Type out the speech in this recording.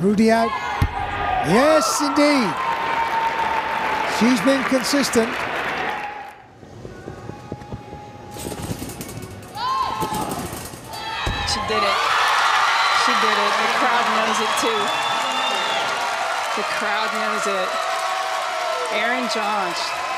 Rudy out. Yes, indeed. She's been consistent. She did it. She did it. The crowd knows it, too. The crowd knows it. Erin Jauch.